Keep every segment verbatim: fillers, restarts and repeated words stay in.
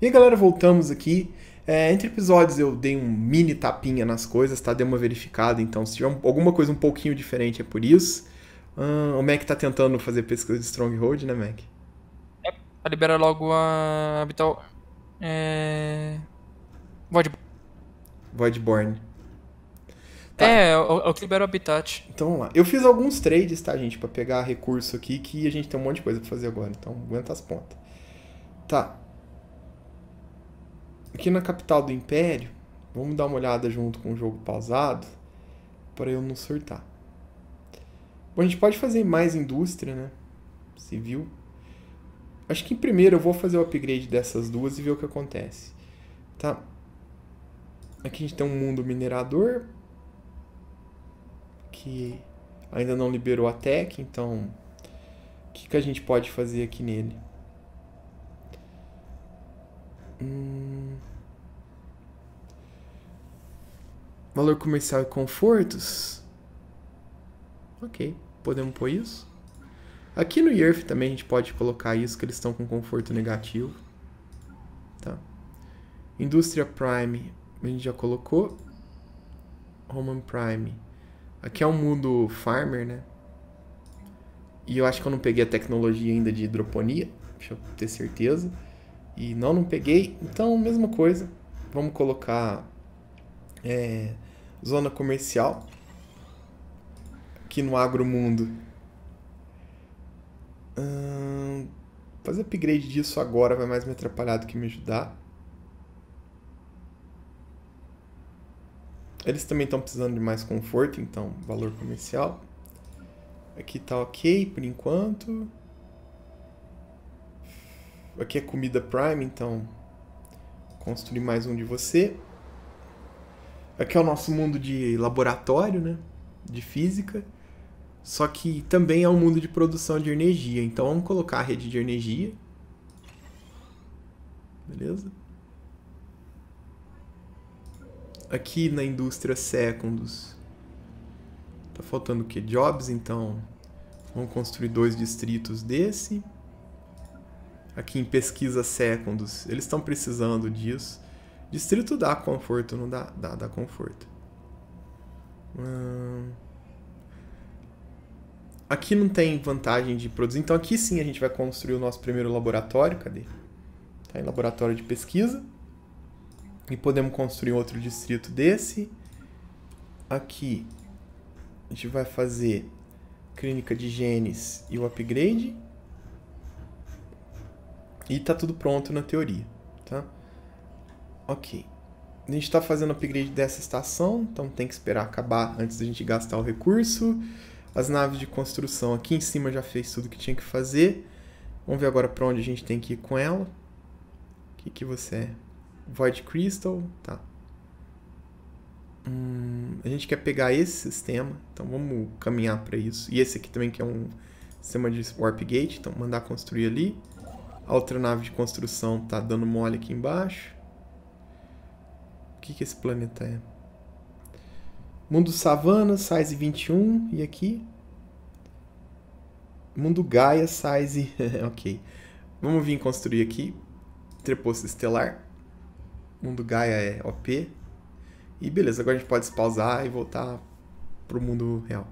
E aí, galera, voltamos aqui. É, entre episódios eu dei um mini tapinha nas coisas, tá? Dei uma verificada, então se tiver um, alguma coisa um pouquinho diferente é por isso. Hum, o Mac tá tentando fazer pesquisa de Stronghold, né, Mac? É, pra liberar logo a Vital... É... Voidborn. Voidborn. Tá. É, eu que libero o habitat. Então vamos lá. Eu fiz alguns trades, tá, gente? Pra pegar recurso aqui, que a gente tem um monte de coisa pra fazer agora. Então aguenta as pontas. Tá. Aqui na capital do Império, vamos dar uma olhada junto com o jogo pausado, pra eu não surtar. Bom, a gente pode fazer mais indústria, né? Civil. Acho que em primeiro eu vou fazer o upgrade dessas duas e ver o que acontece. Tá. Aqui a gente tem um mundo minerador, que ainda não liberou a tech, então o que, que a gente pode fazer aqui nele? Hum... Valor comercial e confortos? Ok, podemos pôr isso. Aqui no I R F também a gente pode colocar isso, que eles estão com conforto negativo. Tá. Indústria Prime a gente já colocou. Roman Prime. Aqui é um mundo farmer, né? E eu acho que eu não peguei a tecnologia ainda de hidroponia. Deixa eu ter certeza. E não, não peguei. Então, mesma coisa. Vamos colocar é, Zona Comercial. Aqui no AgroMundo. Hum, fazer upgrade disso agora vai mais me atrapalhar do que me ajudar. Eles também estão precisando de mais conforto, então, valor comercial. Aqui tá ok, por enquanto. Aqui é comida Prime, então, construir mais um de você. Aqui é o nosso mundo de laboratório, né? De física. Só que também é um mundo de produção de energia, então vamos colocar a rede de energia. Beleza? Aqui na indústria Secondos, tá faltando o que? Jobs, então vamos construir dois distritos desse. Aqui em pesquisa Secondos, eles estão precisando disso. Distrito dá conforto, não dá? Dá, dá conforto. Hum... Aqui não tem vantagem de produzir, então aqui sim a gente vai construir o nosso primeiro laboratório. Cadê? Tá em laboratório de pesquisa. E podemos construir outro distrito desse. Aqui a gente vai fazer Clínica de Genes e o upgrade. E tá tudo pronto na teoria, tá? Ok. A gente tá fazendo upgrade dessa estação, então tem que esperar acabar antes da gente gastar o recurso. As naves de construção aqui em cima já fez tudo que tinha que fazer. Vamos ver agora para onde a gente tem que ir com ela. O que que você é? Void Crystal, tá. Hum, a gente quer pegar esse sistema, então vamos caminhar para isso. E esse aqui também, que é um sistema de Warp gate, então mandar construir ali. A outra nave de construção tá dando mole aqui embaixo. O que que esse planeta é? Mundo Savana, size vinte e um, e aqui? Mundo Gaia, size... ok. Vamos vir construir aqui, entreposto estelar. Mundo Gaia é O P. E beleza, agora a gente pode despausar e voltar pro mundo real.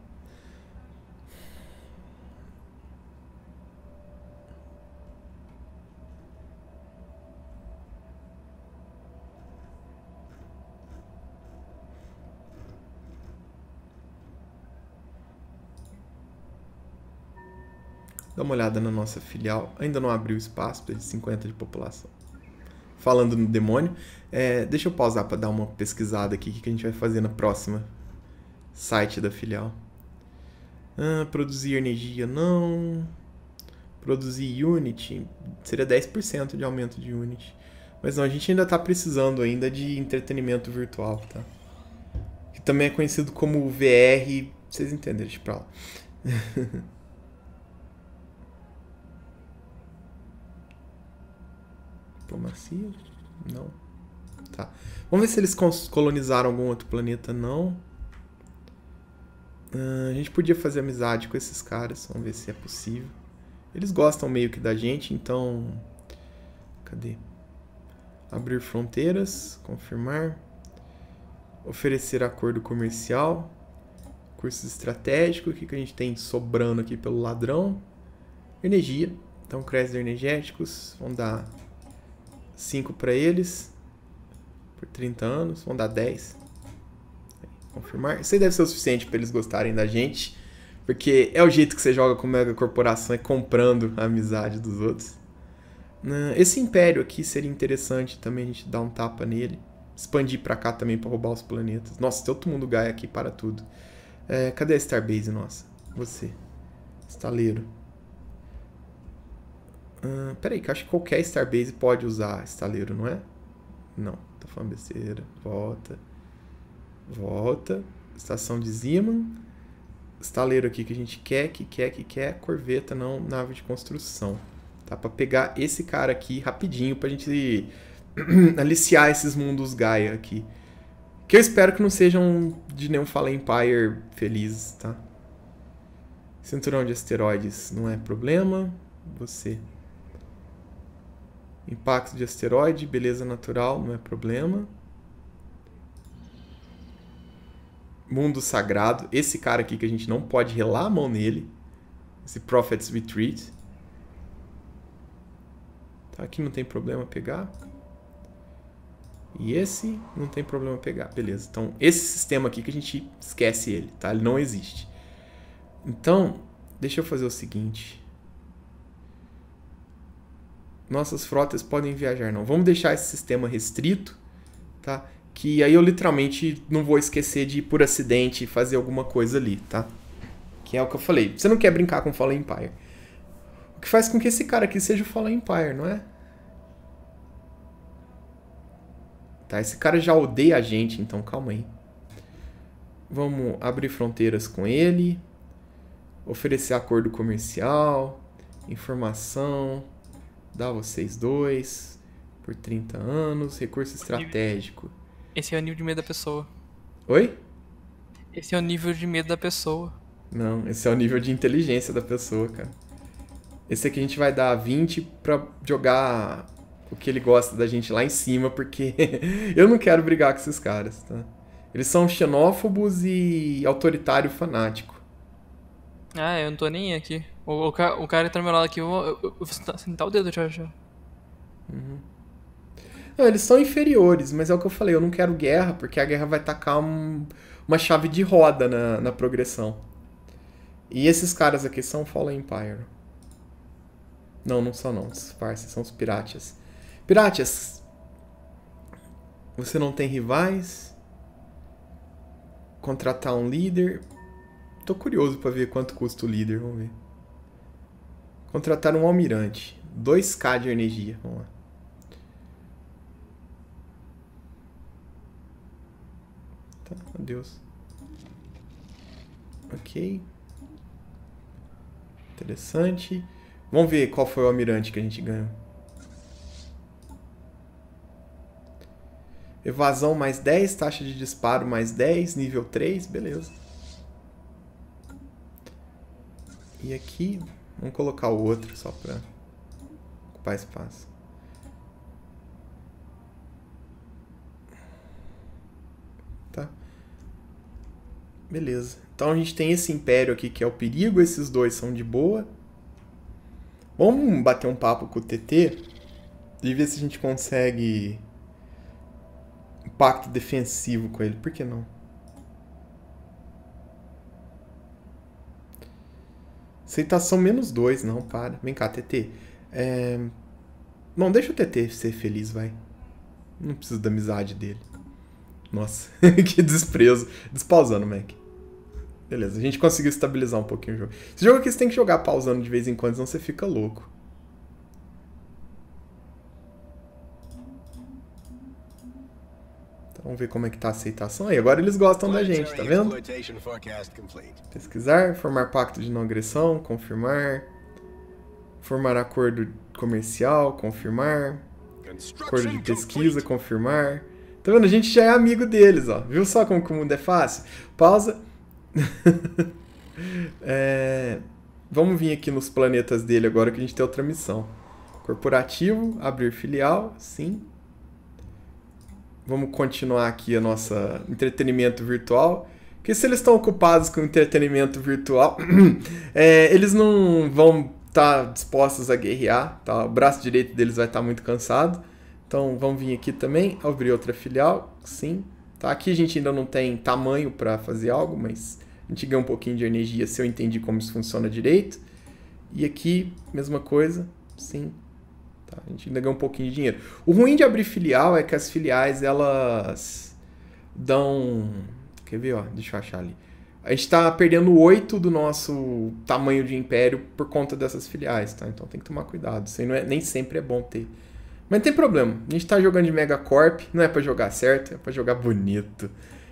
Dá uma olhada na nossa filial. Ainda não abriu espaço, precisa de cinquenta de população. Falando no demônio, é, deixa eu pausar para dar uma pesquisada aqui, o que a gente vai fazer na próxima site da filial. Ah, produzir energia, não. Produzir unit, seria dez por cento de aumento de unit. Mas não, a gente ainda está precisando ainda de entretenimento virtual, tá? Que também é conhecido como V R, vocês entenderam, deixa pra lá. Diplomacia? Não. Tá. Vamos ver se eles colonizaram algum outro planeta. Não. Uh, a gente podia fazer amizade com esses caras. Vamos ver se é possível. Eles gostam meio que da gente, então... Cadê? Abrir fronteiras, confirmar. Oferecer acordo comercial. Curso estratégico, o que, que a gente tem sobrando aqui pelo ladrão? Energia, então créditos energéticos, vamos dar cinco para eles, por trinta anos, vamos dar dez. Confirmar, isso aí deve ser o suficiente para eles gostarem da gente, porque é o jeito que você joga com Mega Corporação, é comprando a amizade dos outros. Esse império aqui seria interessante também a gente dar um tapa nele, expandir para cá também para roubar os planetas. Nossa, tem outro Mundo Gaia aqui para tudo. É, cadê a Starbase, nossa? Você. Estaleiro. Hum, peraí, que eu acho que qualquer Starbase pode usar estaleiro, não é? Não, tô falando besteira. Volta. Volta. Estação de Zeeman. Estaleiro aqui que a gente quer, que quer, que quer. Corveta não, nave de construção. Tá? Pra pegar esse cara aqui rapidinho pra gente aliciar esses mundos Gaia aqui. Que eu espero que não sejam de nenhum Fallen Empire felizes, tá? Cinturão de asteroides não é problema. Você. Impacto de asteroide, beleza natural, não é problema. Mundo sagrado. Esse cara aqui que a gente não pode relar a mão nele. Esse Prophet's Retreat. Tá, aqui não tem problema pegar. E esse não tem problema pegar. Beleza, então esse sistema aqui que a gente esquece ele, tá? Ele não existe. Então, deixa eu fazer o seguinte. Nossas frotas podem viajar, não. Vamos deixar esse sistema restrito, tá? Que aí eu literalmente não vou esquecer de ir por acidente fazer alguma coisa ali, tá? Que é o que eu falei. Você não quer brincar com o Fallen Empire. O que faz com que esse cara aqui seja o Fallen Empire, não é? Tá, esse cara já odeia a gente, então calma aí. Vamos abrir fronteiras com ele. Oferecer acordo comercial. Informação. Dá vocês dois. Por trinta anos. Recurso estratégico. Esse é o nível de medo da pessoa. Oi? Esse é o nível de medo da pessoa. Não, esse é o nível de inteligência da pessoa, cara. Esse aqui a gente vai dar vinte pra jogar... o que ele gosta da gente lá em cima, porque eu não quero brigar com esses caras, tá? Eles são xenófobos e autoritário fanático. Ah, eu não tô nem aqui. O, o, o cara tá no meu lado aqui, eu vou, eu, eu vou sentar o dedo, já, já. Uhum. Não, eles são inferiores, mas é o que eu falei, eu não quero guerra, porque a guerra vai tacar um, uma chave de roda na, na progressão. E esses caras aqui são Fallen Empire. Não, não são não, os Farses, são os Piratas. Piratas, você não tem rivais? Contratar um líder? Tô curioso pra ver quanto custa o líder, vamos ver. Contratar um almirante. dois mil de energia, vamos lá. Tá, adeus. Ok. Interessante. Vamos ver qual foi o almirante que a gente ganhou. Evasão mais dez, taxa de disparo mais dez, nível três, beleza. E aqui, vamos colocar o outro só para ocupar espaço. Tá. Beleza. Então a gente tem esse império aqui que é o perigo, esses dois são de boa. Vamos bater um papo com o T T e ver se a gente consegue... pacto defensivo com ele, por que não? Aceitação menos dois, não, para. Vem cá, T T. É... Não, deixa o T T ser feliz, vai. Não preciso da amizade dele. Nossa, que desprezo. Despausando, Mac. Beleza, a gente conseguiu estabilizar um pouquinho o jogo. Esse jogo aqui você tem que jogar pausando de vez em quando, senão você fica louco. Vamos ver como é que tá a aceitação aí. Agora eles gostam da gente, tá vendo? Pesquisar, formar pacto de não agressão, confirmar. Formar acordo comercial, confirmar. Acordo de pesquisa, confirmar. Tá vendo? A gente já é amigo deles, ó. Viu só como que o mundo é fácil? Pausa. é... Vamos vir aqui nos planetas dele agora que a gente tem outra missão. Corporativo, abrir filial, sim. Vamos continuar aqui a nossa entretenimento virtual. Porque se eles estão ocupados com entretenimento virtual, é, eles não vão estar tá dispostos a guerrear. Tá? O braço direito deles vai estar tá muito cansado. Então vamos vir aqui também, abrir outra filial. Sim. Tá? Aqui a gente ainda não tem tamanho para fazer algo, mas a gente ganha um pouquinho de energia se eu entendi como isso funciona direito. E aqui, mesma coisa. Sim. Tá, a gente ainda ganha um pouquinho de dinheiro. O ruim de abrir filial é que as filiais, elas dão... Quer ver? Ó, deixa eu achar ali. A gente está perdendo oito do nosso tamanho de império por conta dessas filiais, tá? Então tem que tomar cuidado. Isso aí não é, nem sempre é bom ter. Mas não tem problema. A gente está jogando de Mega Corp. Não é para jogar certo, é para jogar bonito.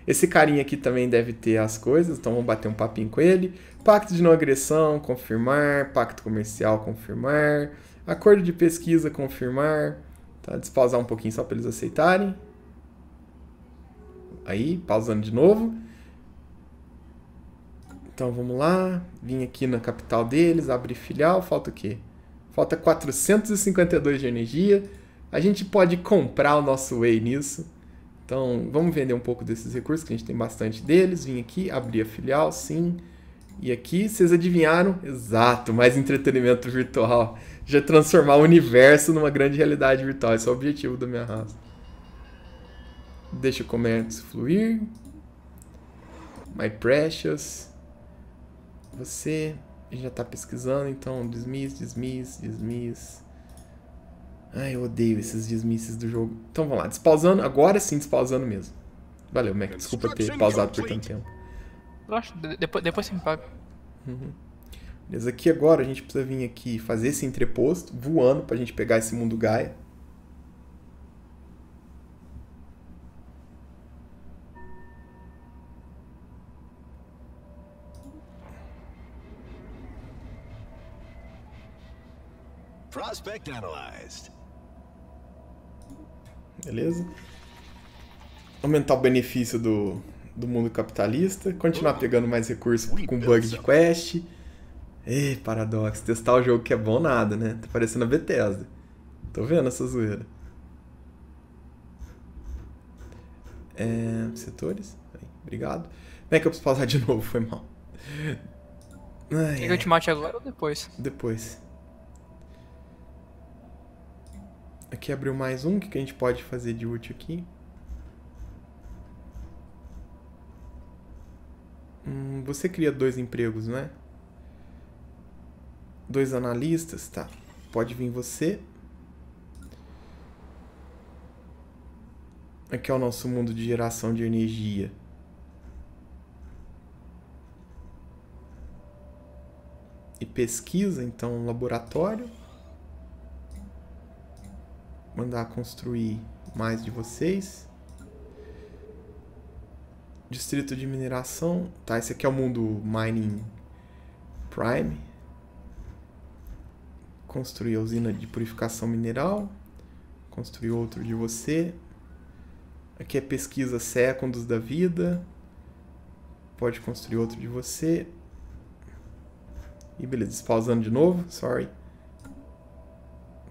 Esse carinha aqui também deve ter as coisas, então vamos bater um papinho com ele. Pacto de não agressão, confirmar. Pacto comercial, confirmar. Acordo de pesquisa, confirmar. Tá, despausar um pouquinho só para eles aceitarem. Aí, pausando de novo. Então vamos lá. Vim aqui na capital deles, abrir filial. Falta o quê? Falta quatrocentos e cinquenta e dois de energia. A gente pode comprar o nosso whey nisso. Então vamos vender um pouco desses recursos, que a gente tem bastante deles. Vim aqui, abrir a filial, sim. E aqui, vocês adivinharam? Exato, mais entretenimento virtual. Já transformar o universo numa grande realidade virtual. Esse é o objetivo da minha raça. Deixa o comércio fluir. My precious. Você já está pesquisando, então desmiss, desmiss, desmiss. Ai, eu odeio esses desmisses do jogo. Então vamos lá, despausando. Agora sim, despausando mesmo. Valeu, Mac. Desculpa ter pausado por tanto tempo. Eu acho, depois, depois você me paga. Uhum. Beleza, aqui agora a gente precisa vir aqui fazer esse entreposto, voando, pra gente pegar esse Mundo Gaia. Prospect analyzed. Beleza. Aumentar o benefício do... do mundo capitalista, continuar pegando mais recursos com bug de quest. Ei, paradoxo, testar o jogo que é bom nada, né? Tá parecendo a Bethesda. Tô vendo essa zoeira. É, setores? Aí, obrigado. Como é que eu preciso pausar de novo? Foi mal. Ai, quer que eu te mate agora ou depois? Depois. Aqui abriu mais um, o que, que a gente pode fazer de útil aqui? Hum, você cria dois empregos, não é? Dois analistas, tá. Pode vir você. Aqui é o nosso mundo de geração de energia. E pesquisa, então, laboratório. Mandar construir mais de vocês. Distrito de mineração. Tá, esse aqui é o mundo Mining Prime. Construir a usina de purificação mineral. Construir outro de você. Aqui é pesquisa Seconds da vida. Pode construir outro de você. E beleza, despausando de novo. Sorry.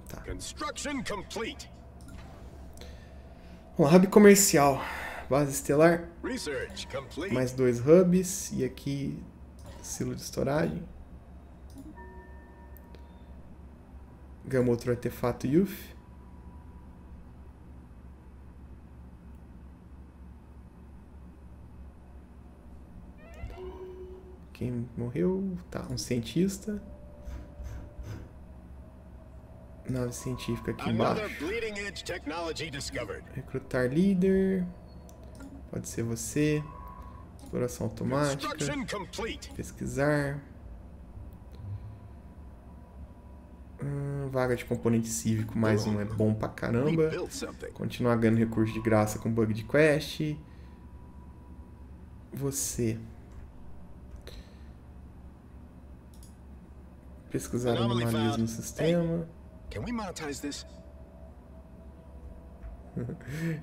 Tá. Construction complete. Vamos lá, Hub Comercial. Base estelar, mais dois hubs, e aqui silo de estouragem. Ganhamos outro artefato Youth. Quem morreu? Tá, um cientista. Nave científica aqui embaixo. Recrutar líder. Pode ser você. Exploração automática. Pesquisar. Hum, vaga de componente cívico. Mais um é bom pra caramba. Continuar ganhando recurso de graça com bug de quest. Você. Pesquisar anomalias no sistema.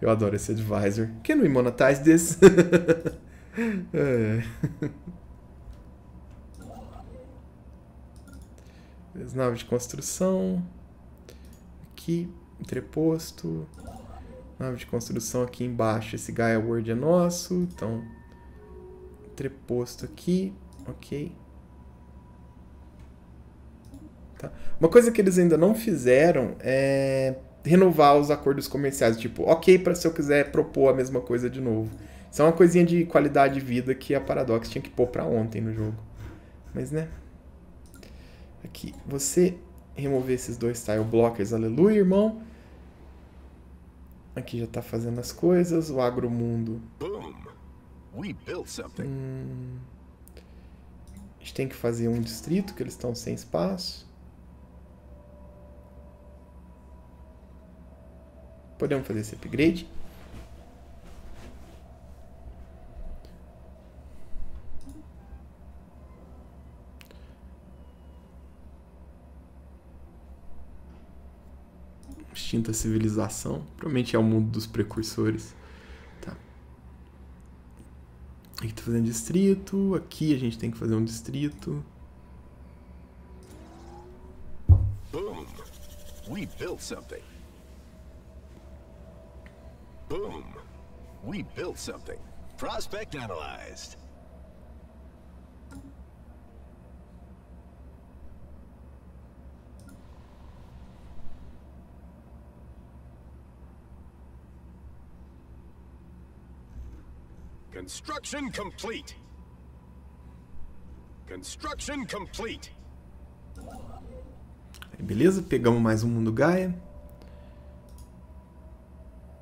Eu adoro esse advisor. Can we monetize this? É. As naves de construção. Aqui, entreposto. nave de construção aqui embaixo. Esse Gaia World é nosso, então entreposto aqui, ok. Tá. Uma coisa que eles ainda não fizeram é renovar os acordos comerciais, tipo, ok, para se eu quiser propor a mesma coisa de novo. Isso é uma coisinha de qualidade de vida que a Paradox tinha que pôr para ontem no jogo. Mas, né? Aqui, você remover esses dois tile blockers, aleluia, irmão. Aqui já tá fazendo as coisas, o agromundo. Hum, a gente tem que fazer um distrito, que eles estão sem espaço. Podemos fazer esse upgrade. Extinta civilização, provavelmente é o mundo dos precursores. Tá. Aqui tá fazendo distrito, aqui a gente tem que fazer um distrito. Boom. We built something. Boom. We built something. Prospect analyzed. Construction complete. Construction complete. Beleza, pegamos mais um Mundo Gaia.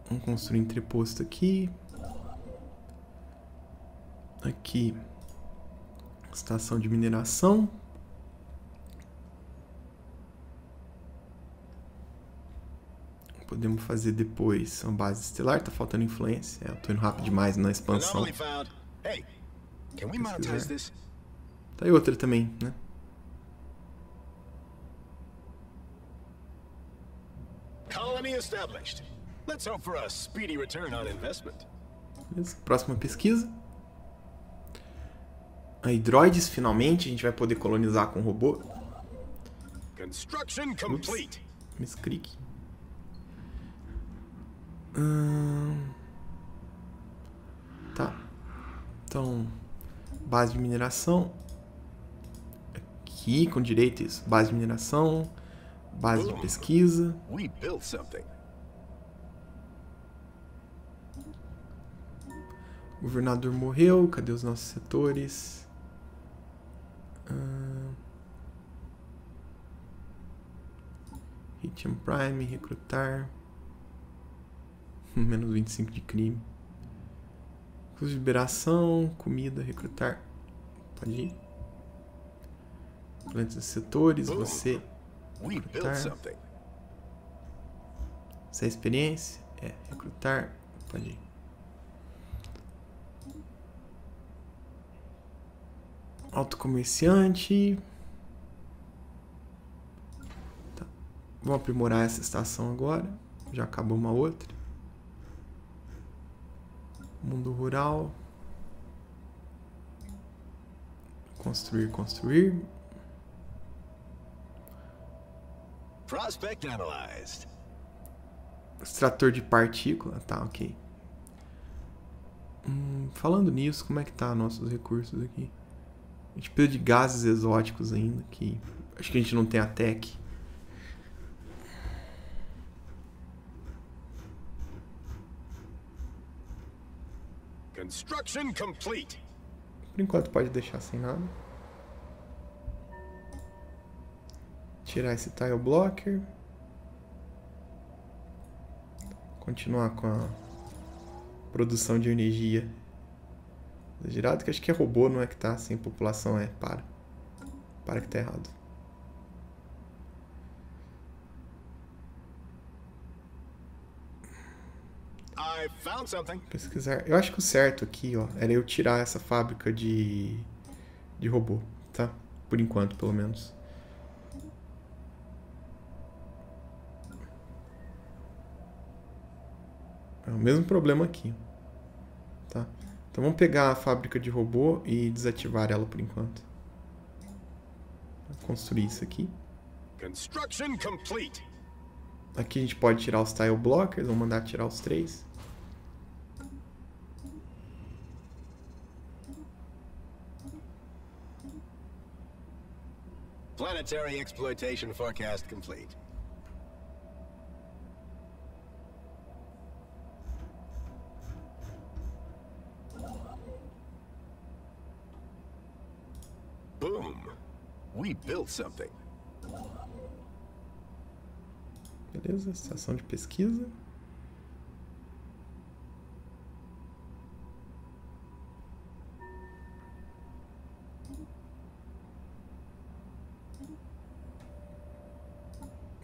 Vamos construir um entreposto aqui. Aqui, estação de mineração. Podemos fazer depois uma base estelar. Tá faltando influência. É, eu tô indo rápido demais na expansão. Tá aí outra também, né? Beleza. Próxima pesquisa. Androids, finalmente. A gente vai poder colonizar com robô. Construction complete. Misclick. Hum, tá. Então, base de mineração. Aqui, com direito isso. Base de mineração. Base de pesquisa. O governador morreu. Cadê os nossos setores? Hum, Hidroponia Prime, recrutar. Menos vinte e cinco de crime. Custo de liberação, comida, recrutar. Pode ir. Plantas dos setores, você. Recrutar. Essa é experiência? É, recrutar. Pode ir. Autocomerciante. Tá. Vamos aprimorar essa estação agora. Já acabou uma outra. Mundo rural. Construir, construir. Prospect analyzed. Extrator de partícula. Tá, ok. Hum, falando nisso, como é que tá nossos recursos aqui? A gente precisa de gases exóticos ainda, que acho que a gente não tem a tech. Construction complete. Por enquanto pode deixar sem nada. Tirar esse tile blocker. Continuar com a produção de energia. Girado, que acho que é robô, não é que tá sem população, é para. Para que tá errado. Pesquisar. Eu acho que o certo aqui, ó, era eu tirar essa fábrica de, de robô, tá? Por enquanto, pelo menos. É o mesmo problema aqui, tá? Então vamos pegar a fábrica de robô e desativar ela por enquanto. Vou construir isso aqui. Construction complete. Aqui a gente pode tirar os tile blockers, vou mandar tirar os três. Planetary exploitation forecast complete. Boom. We built something. Beleza, estação de pesquisa.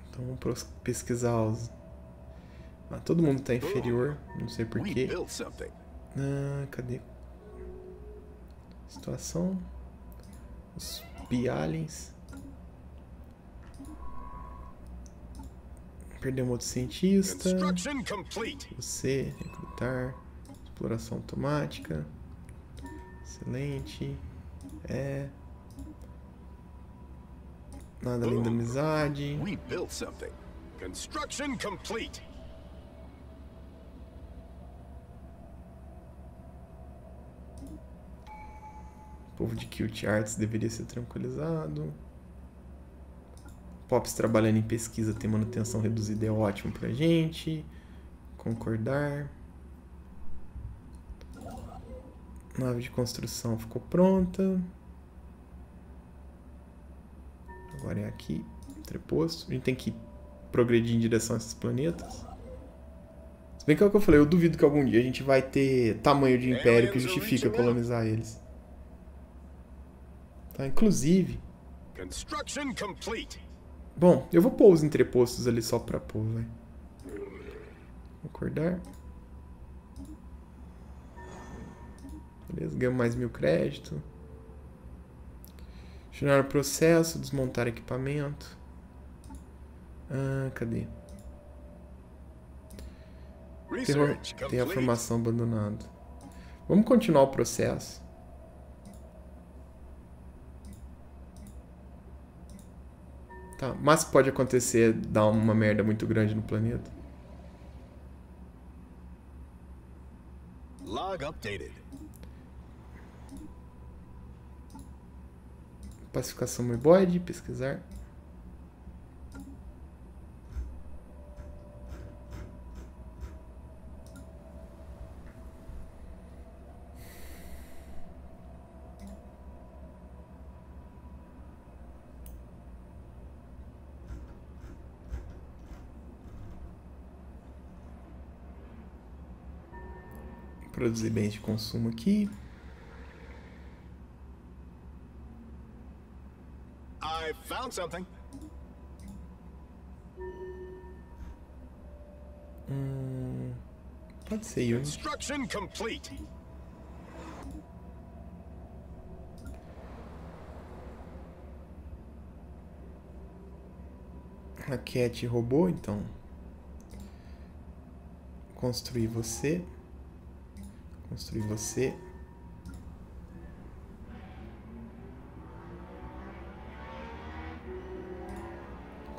Então vamos pesquisar os... Ah, todo mundo tá inferior, não sei porquê. Ah, cadê? Situação. Os pialens. Perdemos outro cientista. Você, recrutar. Exploração automática. Excelente. É. Nada além da amizade. We built something. Construction complete. O povo de Quilt Arts deveria ser tranquilizado. Pops trabalhando em pesquisa tem manutenção reduzida, é ótimo pra gente. Concordar. Nave de construção ficou pronta. Agora é aqui, entreposto. A gente tem que progredir em direção a esses planetas. Se bem que é o que eu falei, eu duvido que algum dia a gente vai ter tamanho de império que justifica colonizar eles. Tá, inclusive... Bom, eu vou pôr os entrepostos ali só pra pôr, vai. Acordar. Beleza, ganhamos mais mil crédito. Gerar o processo, desmontar equipamento. Ah, cadê? Tem a formação abandonada. Vamos continuar o processo. Tá, mas pode acontecer dar uma merda muito grande no planeta. Log updated. Pacificação Moiboide, pesquisar. Produzir bens de consumo aqui. I found something. Hum, pode ser eu. Construction complete. A Cat roubou, então. Construir você. Construir você.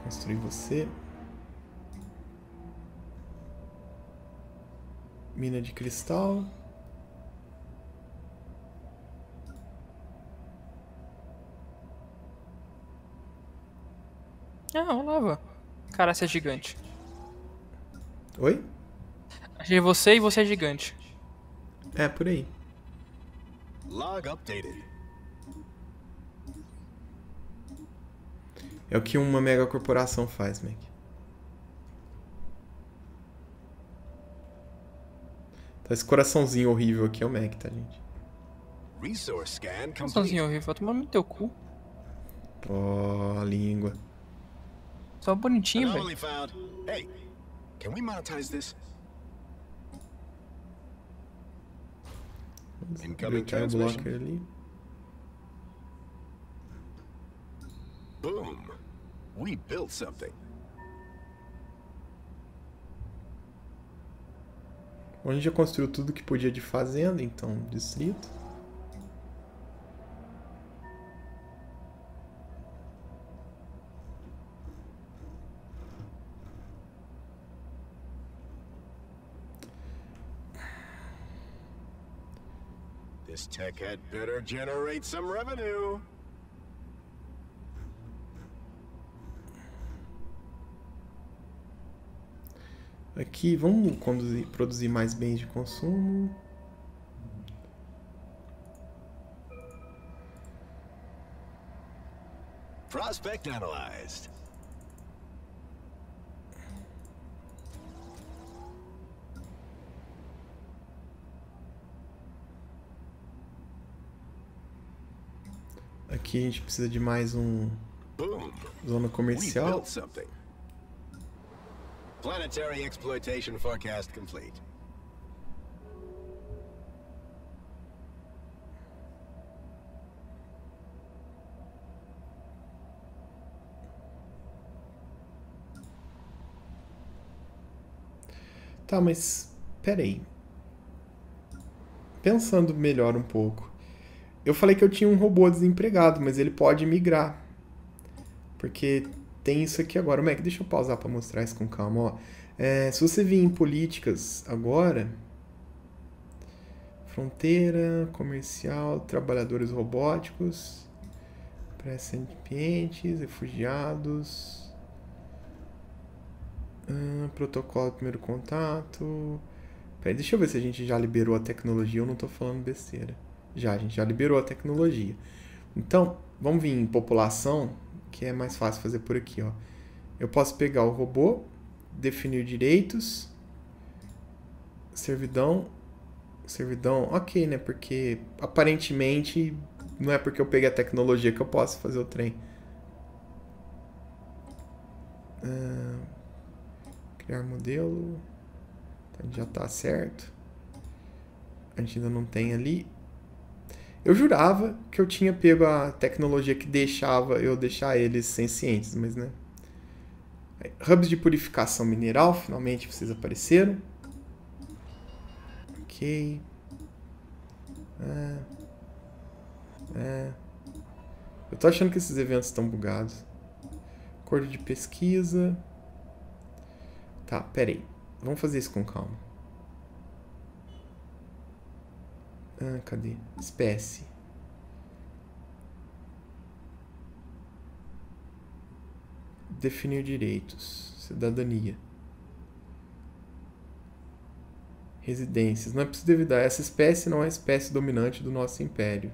Construir você. Mina de cristal. Ah, lava. Cara, você é gigante. Oi? Achei você e você é gigante. É, por aí. Log updated. É o que uma mega corporação faz, Mac. Tá, esse coraçãozinho horrível aqui é o Mac, tá, gente? Resource scan complete. Coraçãozinho horrível, vai tomar no teu cu. Ó, oh, língua. Só bonitinho, velho. Hey, can we monetize this? Incoming blocker ali. Boom. We built something. A gente já construiu tudo que podia de fazenda, então distrito. This tech had better generate some revenue. Aqui vamos conduzir, produzir mais bens de consumo. Prospect analyzed. Aqui a gente precisa de mais um zona comercial. Planetary exploitation forecast complete. Tá, mas peraí. Pensando melhor um pouco. Eu falei que eu tinha um robô desempregado, mas ele pode migrar. Porque tem isso aqui agora. Mac, deixa eu pausar para mostrar isso com calma. Ó. É, se você vir em políticas agora... Fronteira, comercial, trabalhadores robóticos, pré-ambientes, refugiados... Ah, protocolo de primeiro contato... Peraí, deixa eu ver se a gente já liberou a tecnologia. Eu não estou falando besteira. Já, a gente já liberou a tecnologia. Então, vamos vir em população... que é mais fácil fazer por aqui, ó. Eu posso pegar o robô, definir direitos, servidão, servidão, ok, né? Porque aparentemente não é porque eu peguei a tecnologia que eu posso fazer o trem. Ah, criar modelo, já tá certo. A gente ainda não tem ali. Eu jurava que eu tinha pego a tecnologia que deixava eu deixar eles sencientes, mas né. Hubs de purificação mineral, finalmente vocês apareceram. Ok. É. É. Eu tô achando que esses eventos estão bugados. Acordo de pesquisa. Tá, peraí. Vamos fazer isso com calma. Ah, cadê? Espécie. Definir direitos. Cidadania. Residências. Não é preciso duvidar. Essa espécie não é a espécie dominante do nosso império.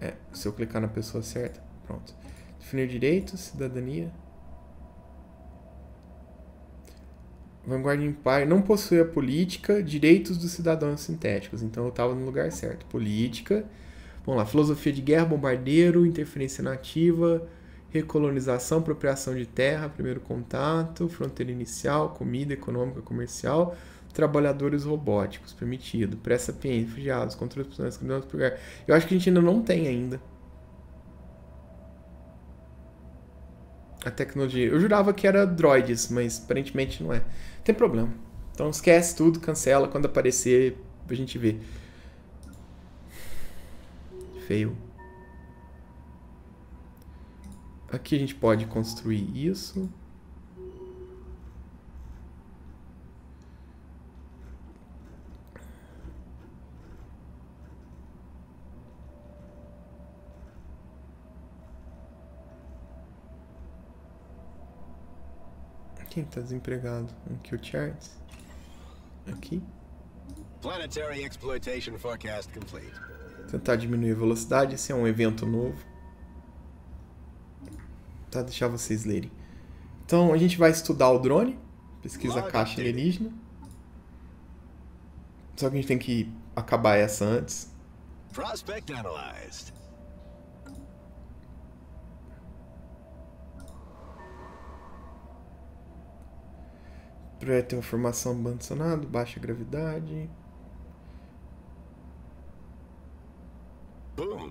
É, se eu clicar na pessoa certa, pronto. Definir direitos, cidadania. Vanguarda Empire não possui a política, direitos dos cidadãos sintéticos. Então eu estava no lugar certo. Política. Vamos lá. Filosofia de guerra, bombardeiro, interferência nativa, recolonização, apropriação de terra, primeiro contato, fronteira inicial, comida econômica, comercial, trabalhadores robóticos, permitido, pré-sapiência, refugiados, controle dos personagens, criminais do lugar. Eu acho que a gente ainda não tem ainda. A tecnologia. Eu jurava que era droids, mas aparentemente não é. Não tem problema. Então esquece tudo, cancela. Quando aparecer, a gente vê. Fail. Aqui a gente pode construir isso. Quem está desempregado? Um Q charts. Aqui. Planetary exploitation forecast complete. Tentar diminuir a velocidade. Esse é um evento novo. Tá, deixar vocês lerem. Então a gente vai estudar o drone. Pesquisa a caixa alienígena. Só que a gente tem que acabar essa antes. Prospect analyzed. Tem uma formação abandonada, baixa gravidade. Boom.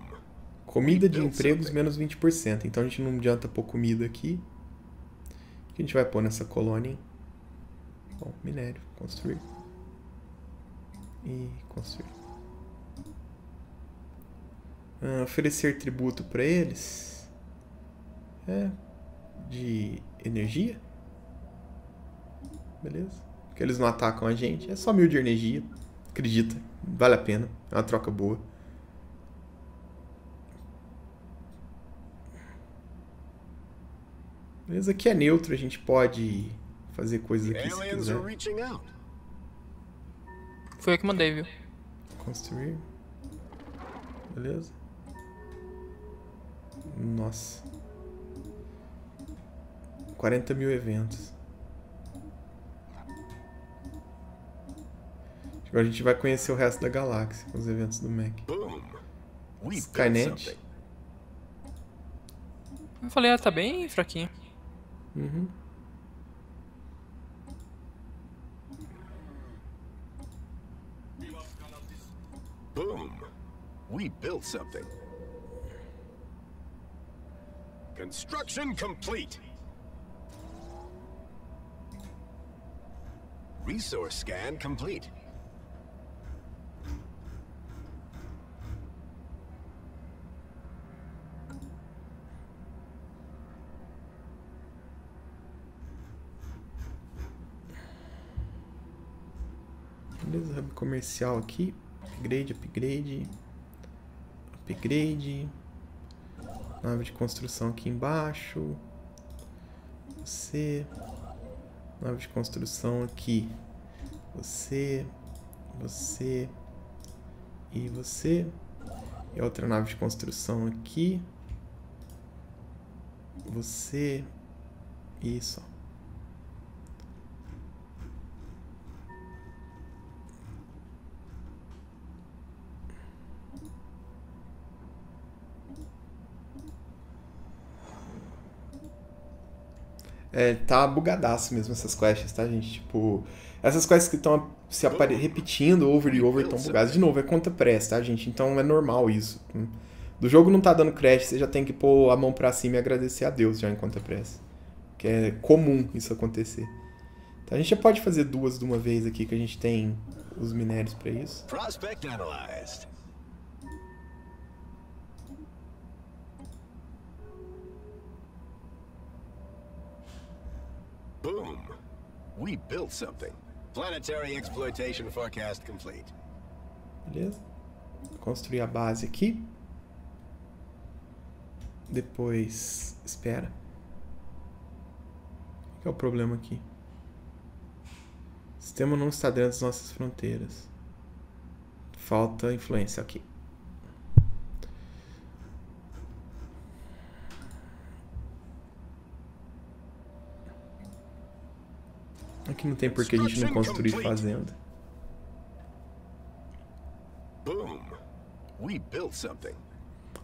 Comida de empregos, menos vinte por cento. Então a gente não adianta pôr comida aqui. O que a gente vai pôr nessa colônia? Bom, minério, construir. E construir. Ah, oferecer tributo para eles. É. De energia. Beleza? Porque eles não atacam a gente. É só mil de energia. Acredita, vale a pena, é uma troca boa. Beleza, aqui é neutro, a gente pode fazer coisas aqui se quiser. Foi eu que mandei, viu? Construir. Beleza. Nossa. quarenta mil eventos. Agora a gente vai conhecer o resto da galáxia com os eventos do Mac. Skynet. Eu falei, ela tá bem fraquinha. Uhum. Boom. We built something. Construction complete. Resource scan complete. Beleza, hub comercial aqui. Upgrade, upgrade, upgrade, nave de construção aqui embaixo, você, nave de construção aqui, você, você e você, e outra nave de construção aqui, você, isso. É, tá bugadaço mesmo essas quests, tá, gente? Tipo, essas quests que estão se repetindo over e over estão bugadas. De novo, é conta press, tá, gente? Então é normal isso. Do jogo não tá dando crash, você já tem que pôr a mão pra cima e agradecer a Deus já em conta press. Que é comum isso acontecer. Então, a gente já pode fazer duas de uma vez aqui, que a gente tem os minérios pra isso. Prospect analyzed. Boom! We built something. Planetary exploitation forecast complete. Beleza? Construir a base aqui. Depois, espera. O que é o problema aqui? O sistema não está dentro das nossas fronteiras. Falta influência aqui. Aqui não tem por que a gente não construir fazenda.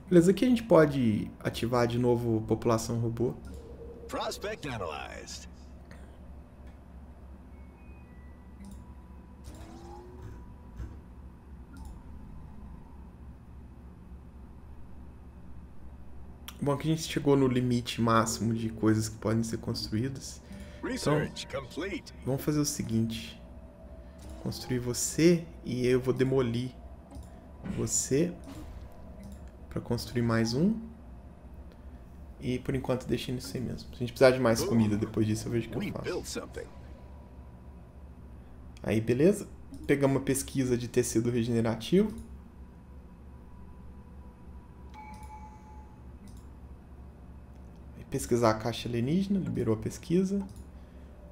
Beleza, aqui a gente pode ativar de novo população robô. Prospect analyzed. Bom, aqui a gente chegou no limite máximo de coisas que podem ser construídas. Então, vamos fazer o seguinte, construir você e eu vou demolir você para construir mais um e por enquanto deixando isso aí mesmo. Se a gente precisar de mais comida depois disso eu vejo o que eu faço. Aí beleza, pegamos uma pesquisa de tecido regenerativo. Pesquisar a caixa alienígena, liberou a pesquisa.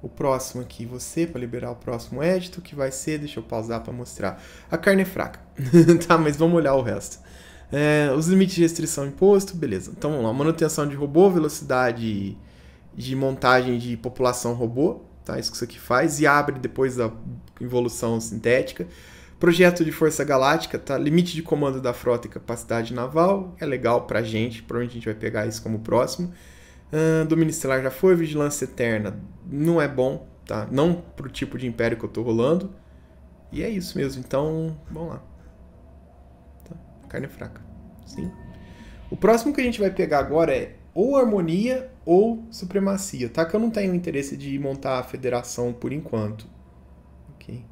O próximo aqui, você, para liberar o próximo édito, que vai ser... Deixa eu pausar para mostrar. A carne é fraca. Tá, mas vamos olhar o resto. É, os limites de restrição imposto, beleza. Então, vamos lá. Manutenção de robô, velocidade de montagem de população robô. Tá, isso que isso aqui faz. E abre depois a evolução sintética. Projeto de força galáctica, tá? Limite de comando da frota e capacidade naval. É legal pra gente. Provavelmente a gente vai pegar isso como próximo. Uh, domínio estelar já foi, vigilância eterna não é bom, tá? Não pro tipo de império que eu tô rolando. E é isso mesmo, então vamos lá. Tá. Carne fraca, sim. O próximo que a gente vai pegar agora é ou harmonia ou supremacia, tá? Que eu não tenho interesse de montar a federação por enquanto. Ok.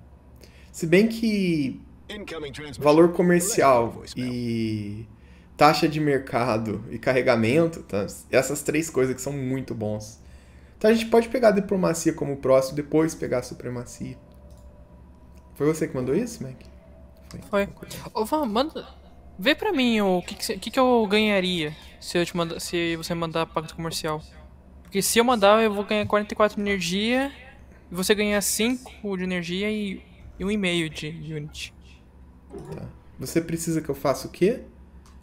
Se bem que valor comercial e... taxa de mercado e carregamento, tá? Essas três coisas que são muito bons. Então a gente pode pegar a diplomacia como próximo, depois pegar a supremacia. Foi você que mandou isso, Mac? Foi. Ô, Van, manda... Vê pra mim o que que, que que eu ganharia se, eu te manda, se você mandar pacto comercial. Porque se eu mandar, eu vou ganhar quarenta e quatro de energia, e você ganha cinco de energia e um vírgula cinco de, de unit. Tá. Você precisa que eu faça o quê?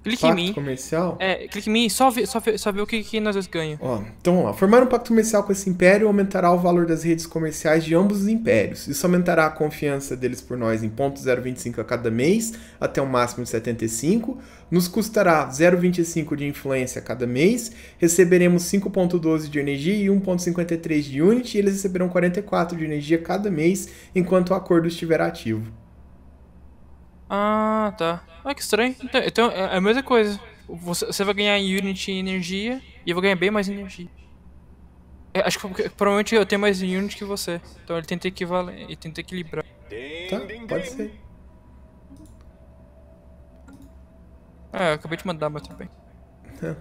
Clique em mim. Pacto comercial? É, clique em mim e só ver só vê, só vê o que, que nós dois ganhamos. Ó, então vamos lá. Formar um pacto comercial com esse império aumentará o valor das redes comerciais de ambos os impérios. Isso aumentará a confiança deles por nós em zero vírgula zero vinte e cinco a cada mês, até um máximo de setenta e cinco. Nos custará zero vírgula vinte e cinco de influência a cada mês. Receberemos cinco vírgula doze de energia e um vírgula cinquenta e três de unit. E eles receberão quarenta e quatro de energia cada mês, enquanto o acordo estiver ativo. Ah, tá. Ah, que estranho. Então, é a mesma coisa. Você vai ganhar unit e energia, e eu vou ganhar bem mais energia. É, acho que provavelmente eu tenho mais unit que você. Então ele tenta equivaler, ele tenta equilibrar. Tá, pode ser. Ah, eu acabei de mandar, mas tudo bem.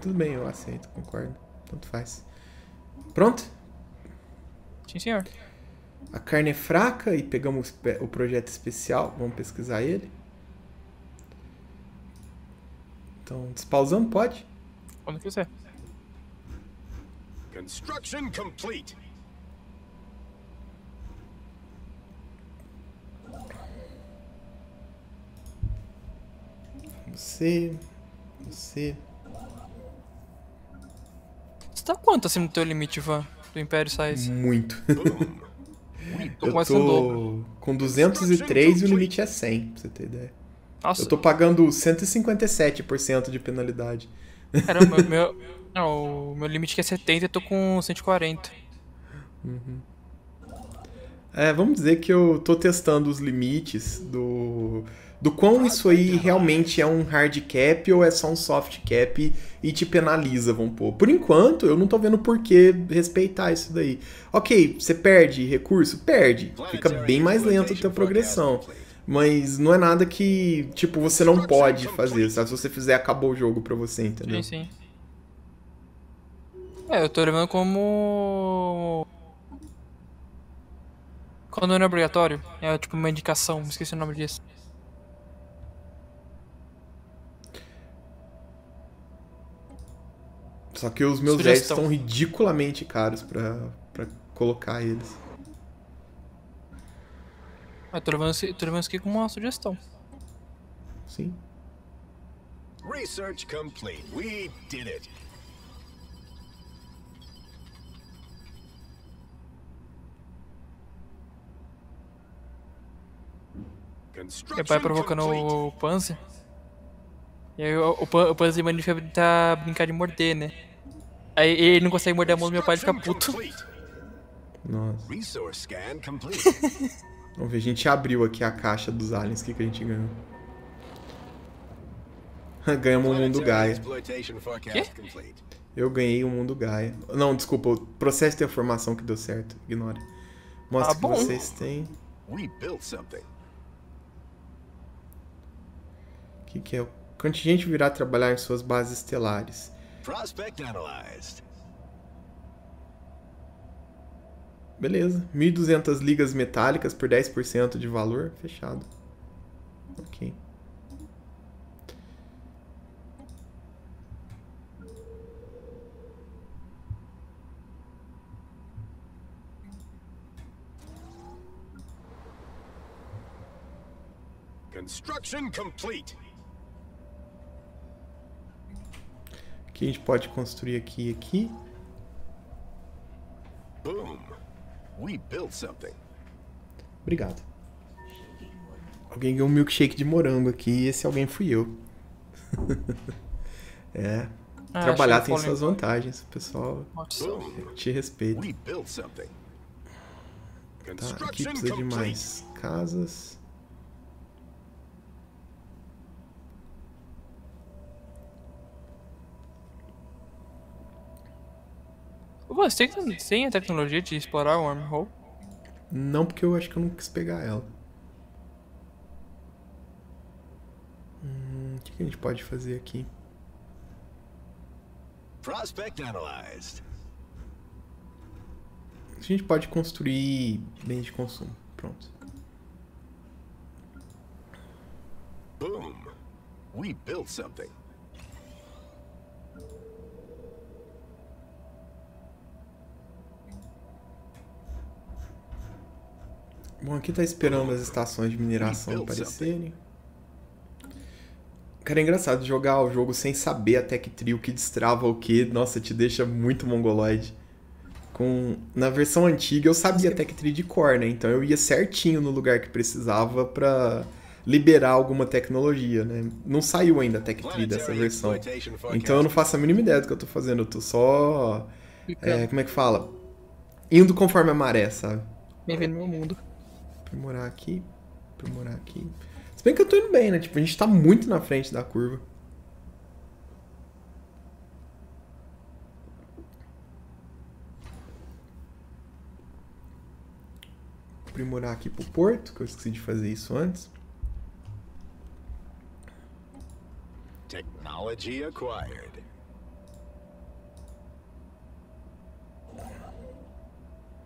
Tudo bem, eu aceito, concordo. Tanto faz. Pronto? Sim, senhor. A carne é fraca e pegamos o projeto especial. Vamos pesquisar ele. Então, despausando, pode? Quando quiser. Construction complete. Você, você. Você tá quanto acima do teu limite, Van? Do Império Size? Muito. Eu tô com duzentos e três e o limite é cem, pra você ter ideia. Nossa. Eu tô pagando cento e cinquenta e sete por cento de penalidade. Caramba, meu, não, o meu limite que é setenta, eu tô com cento e quarenta. Uhum. É, vamos dizer que eu tô testando os limites do, do quão isso aí realmente é um hard cap ou é só um soft cap e te penaliza, vamos pôr. Por enquanto, eu não tô vendo por que respeitar isso daí. Ok, você perde recurso? Perde. Fica bem mais lento a tua progressão. Mas não é nada que, tipo, você não pode fazer, sabe? Se você fizer, acabou o jogo pra você, entendeu? Sim, sim. É, eu tô levando como... Quando não é obrigatório, é tipo uma indicação, esqueci o nome disso. Só que os meus gestos estão ridiculamente caros pra, pra colocar eles. Eu tô levando isso, tô levando isso aqui como uma sugestão. Sim. Research complete. We did it. Meu pai provocando o Panzer. E aí o, o, o Panzer manifesta tentar brincar de morder, né? Aí ele não consegue morder a mão do meu pai e fica puto. Nossa. Resource scan complete. Vamos ver, a gente abriu aqui a caixa dos aliens, o que, que a gente ganhou? Ganhamos um Mundo Gaia. Quê? Eu ganhei um Mundo Gaia. Não, desculpa, o processo de informação que deu certo, ignora. Mostra ah, que vocês têm. O que, que é? O contingente virá trabalhar em suas bases estelares. Prospect analyzed. Beleza, mil e duzentas ligas metálicas por dez por cento de valor, fechado. Ok. Construction complete. Aqui a gente pode construir aqui e aqui. Boom. We built something. Obrigado. Alguém ganhou um milkshake de morango aqui e esse alguém fui eu. é. Ah, trabalhar tem suas vantagens, o pessoal te respeita. Tá, aqui precisa de mais casas. Você tem a tecnologia de explorar o wormhole? Não, porque eu acho que eu não quis pegar ela. Hum, o que a gente pode fazer aqui? Prospect analyzed. A gente pode construir bens de consumo. Pronto. Boom! We built something. Bom, aqui tá esperando as estações de mineração aparecerem. Cara, é engraçado jogar o jogo sem saber a tech tree, o que destrava o que. Nossa, te deixa muito mongoloide. Com... Na versão antiga eu sabia a tech tree de cor, né? Então eu ia certinho no lugar que precisava pra liberar alguma tecnologia, né? Não saiu ainda a tech tree dessa versão. Então eu não faço a mínima ideia do que eu tô fazendo. Eu tô só... É, como é que fala? Indo conforme a maré, sabe? Bem-vindo no meu mundo. Aprimorar aqui. Aprimorar aqui. Se bem que eu tô indo bem, né? Tipo, a gente tá muito na frente da curva. Aprimorar aqui pro porto, que eu esqueci de fazer isso antes. Technology acquired.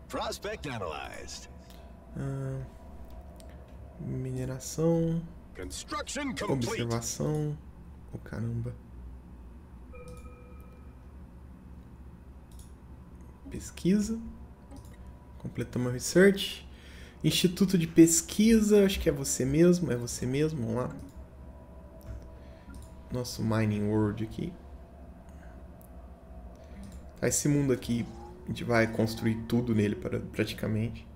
Prospect analyzed. Ah, mineração. Construction complete. Observação. Oh, caramba. Pesquisa. Completamos a research. Instituto de Pesquisa, acho que é você mesmo, é você mesmo, vamos lá. Nosso Mining World aqui. Tá, esse mundo aqui, a gente vai construir tudo nele pra, praticamente.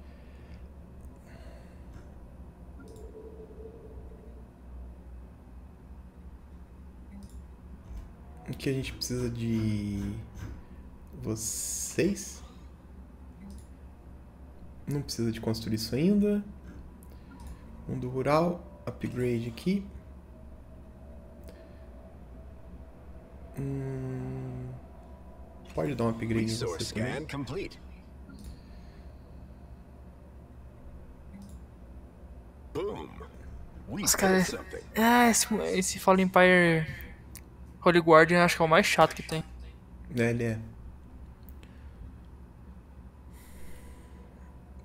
Aqui a gente precisa de... vocês? Não precisa de construir isso ainda. Mundo rural. Upgrade aqui. Hum, pode dar um upgrade em você também. Os caras... Ah, esse, esse Fallen Empire Holy Guardian acho que é o mais chato que tem. É, ele é.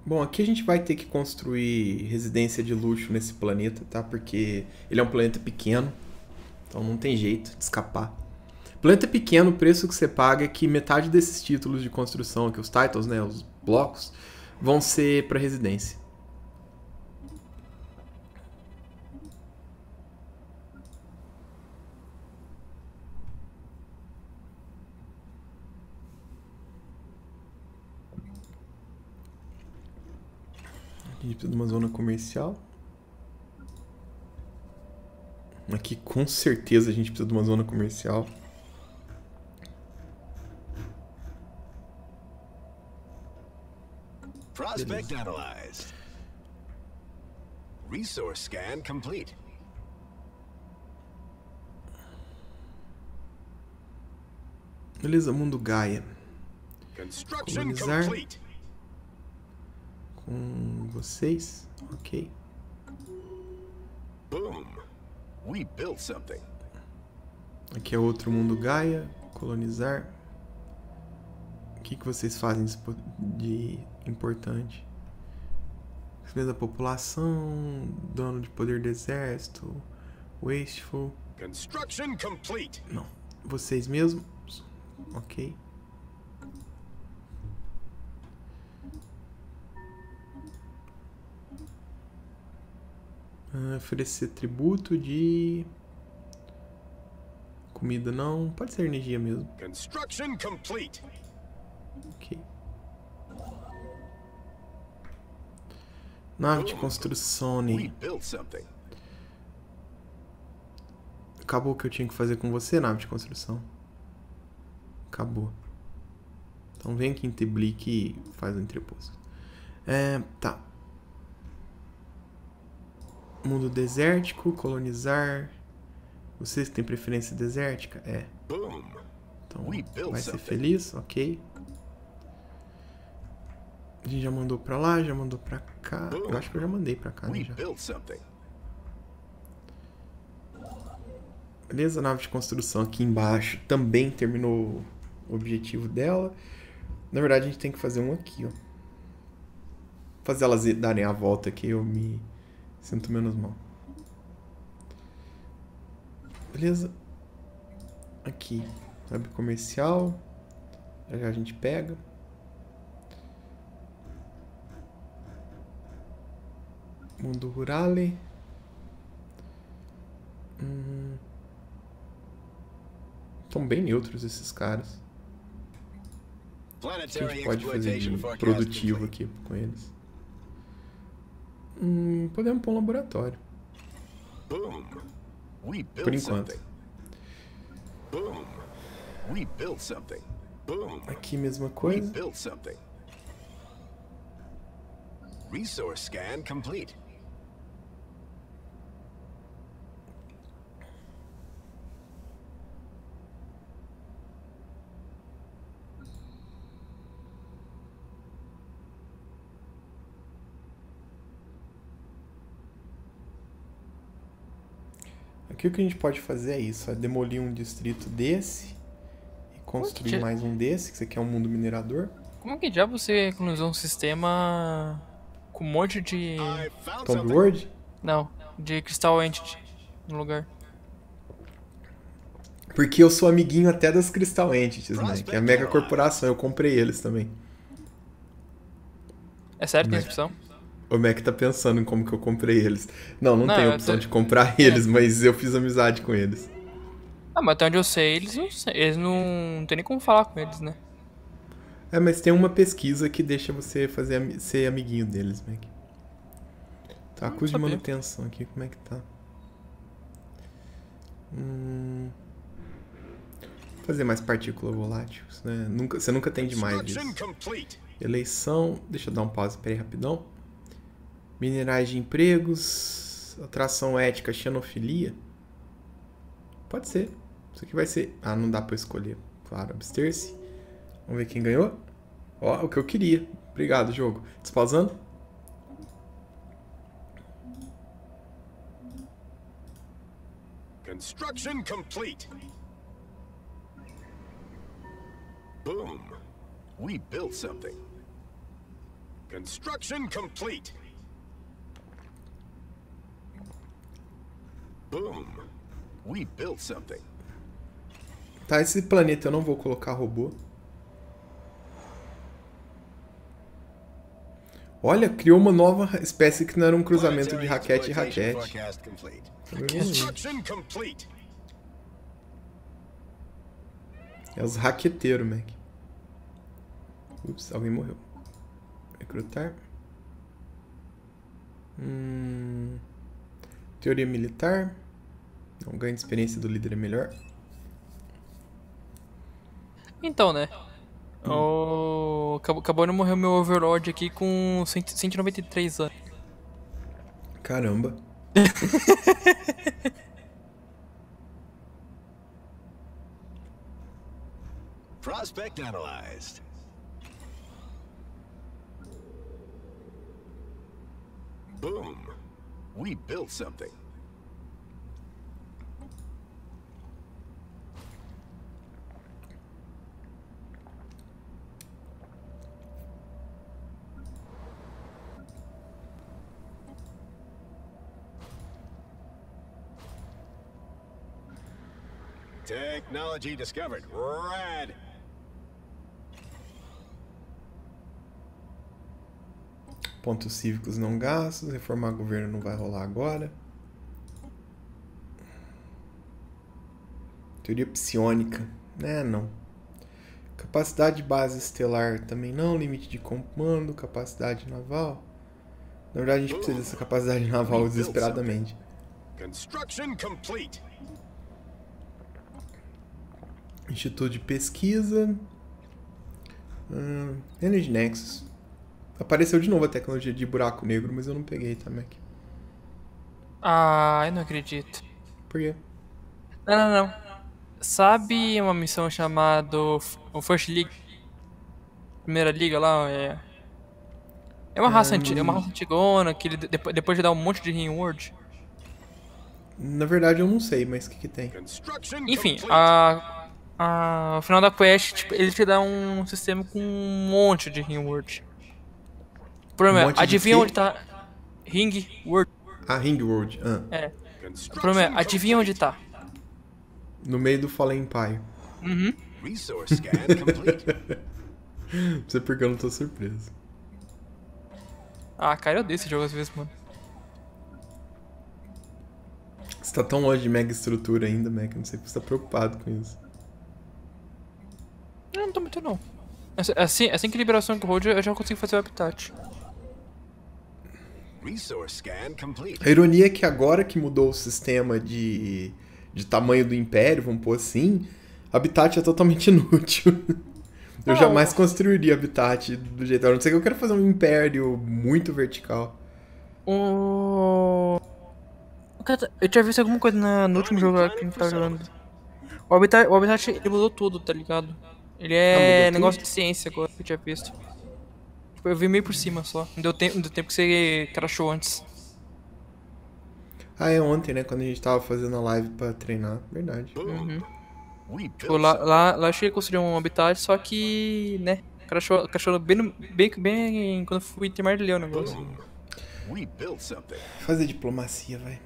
Bom, aqui a gente vai ter que construir residência de luxo nesse planeta, tá? Porque ele é um planeta pequeno, então não tem jeito de escapar. Planeta pequeno, o preço que você paga é que metade desses títulos de construção aqui, os titles, né, os blocos, vão ser para residência. A gente precisa de uma zona comercial. Aqui com certeza a gente precisa de uma zona comercial. Prospect analyzed. Resource scan complete. Beleza, Mundo Gaia. Construction complete. Com vocês, ok. Boom. We built something. Aqui é outro Mundo Gaia, colonizar. O que que vocês fazem de importante? Defesa da população, dono de poder do exército, wasteful. Construction complete. Não, vocês mesmos, ok. Uh, oferecer tributo de comida, não pode ser energia mesmo. Construction complete. Ok. Nave de construção. Acabou o que eu tinha que fazer com você, nave de construção. Acabou. Então vem aqui em Teblique e faz o entreposto. É, tá. Mundo desértico, colonizar. Vocês têm preferência desértica? É. Então, vai ser feliz, ok. A gente já mandou pra lá, já mandou pra cá. Eu acho que eu já mandei pra cá, né, já. Beleza, a nave de construção aqui embaixo também terminou o objetivo dela. Na verdade, a gente tem que fazer um aqui, ó. Fazer elas darem a volta aqui, eu me... sinto menos mal. Beleza? Aqui, Hub Comercial. Já, já a gente pega. Mundo Rurale. Hum. Estão bem neutros esses caras. O que a gente pode fazer de produtivo aqui com eles? Hum, podemos pôr um laboratório. Por enquanto. Aqui mesma coisa. Resource scan complete. Aqui o que a gente pode fazer é isso, é demolir um distrito desse e construir dia... mais um desse, que isso aqui é um mundo minerador. Como que diabo você colonizou um sistema com um monte de... Tomb World? Não, de Crystal Entity no lugar. Porque eu sou amiguinho até das Crystal Entities, né? Que é a Mega Corporação, eu comprei eles também. É sério que tem opção? O Mac tá pensando em como que eu comprei eles. Não, não, não tem opção tô... de comprar eles, é. Mas eu fiz amizade com eles. Ah, mas até onde eu sei, eles não, eles não, não tem nem como falar com eles, né? É, mas tem uma pesquisa que deixa você fazer, ser amiguinho deles, Mac. Tá, custo de manutenção aqui, como é que tá? Hum... Vou fazer mais partícula volátil, né? Nunca, você nunca tem demais disso. Eleição, deixa eu dar um pause, peraí, rapidão. Minerais de empregos, atração ética, xenofilia. Pode ser. Isso aqui vai ser... Ah, não dá pra eu escolher. Claro, abster-se. Vamos ver quem ganhou. Ó, o que eu queria. Obrigado, jogo. Despausando. Construction complete. Boom. We built something. Construction complete. Tá, esse planeta eu não vou colocar robô. Olha, criou uma nova espécie que não era um cruzamento de raquete e raquete. É os raqueteiros, Mac. Ups, alguém morreu. Recrutar. Hum... Teoria militar. Não ganho de experiência do líder é melhor. Então, né? Hum. Oh, acabou, acabou de morrer o meu overlord aqui com cento e noventa e três anos. Caramba. Prospect analyzed. Boom. We built something. Technology discovered. Rad. Pontos cívicos não gastos, reformar governo não vai rolar agora. Teoria psiônica, né? Não. Capacidade de base estelar também não, limite de comando, capacidade naval. Na verdade a gente precisa dessa capacidade naval desesperadamente. Instituto de pesquisa. Hum, Energy Nexus. Apareceu de novo a tecnologia de buraco negro, mas eu não peguei, tá, Mac? Ah, eu não acredito. Por quê? Não, não, não. Sabe uma missão chamada o First League? Primeira Liga lá? É, é uma raça ah, antiga, é uma raça antigona, que ele, depois, depois de dar um monte de Ring-world. Na verdade eu não sei, mas o que que tem? Enfim, a, a, no final da quest, tipo, ele te dá um sistema com um monte de Ring-world. O problema um é, adivinha onde tá Ring-world. Ah, Ring-world. Ah. É. O problema é, adivinha onde tá. No meio do Fallen Empire. Uhum. Não sei porque eu não tô surpreso. Ah, cara, eu odeio esse jogo às vezes, mano. Você tá tão longe de mega estrutura ainda, Mac. Não sei porque você tá preocupado com isso. Eu não tô muito, não. Assim, assim que liberar o Stronghold, eu já consigo fazer o habitat. A ironia é que agora que mudou o sistema de, de tamanho do Império, vamos pôr assim, habitat é totalmente inútil. Eu não, jamais construiria habitat do jeito... A não ser que eu quero fazer um Império muito vertical. O... Eu tinha visto alguma coisa na, no último jogo que a gente tava jogando. O habitat, o habitat ele mudou tudo, tá ligado? Ele é ah, negócio de ciência agora, que eu tinha visto. Eu vi meio por cima só. Não deu tempo, não deu tempo que você crashou antes. Ah, é ontem, né? Quando a gente tava fazendo a live pra treinar. Verdade. Uhum. Pô, lá, lá, lá eu cheguei a construir um habitat, só que, né? Crashou, crashou bem, no, bem, bem quando fui ter mais o negócio. Fazer diplomacia, vai.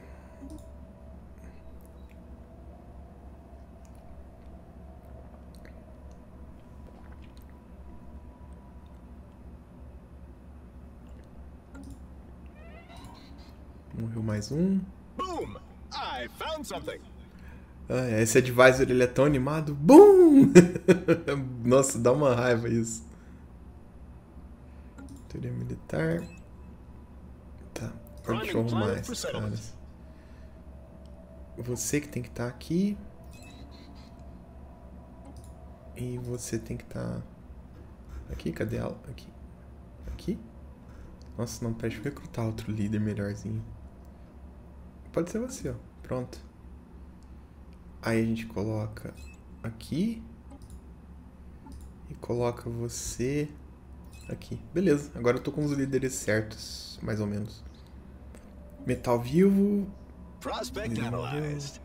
Morreu mais um. Boom! I found something. Ah, esse advisor ele é tão animado. Boom! Nossa, dá uma raiva isso. Teoria militar. Tá, agora deixa eu arrumar esses caras. Você que tem que estar tá aqui. E você tem que estar tá aqui, cadê ela? Aqui. Aqui? Nossa, não, peraí, deixa eu recrutar outro líder melhorzinho. Pode ser você, ó. Pronto. Aí a gente coloca aqui. E coloca você aqui. Beleza, agora eu tô com os líderes certos, mais ou menos. Metal vivo. Prospect analyzed.